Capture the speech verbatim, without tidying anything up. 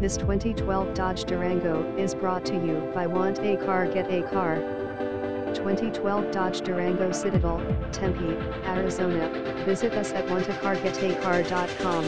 This twenty twelve Dodge Durango is brought to you by Want A Car Get A Car. twenty twelve Dodge Durango Citadel, Tempe, Arizona. Visit us at want a car get a car dot com.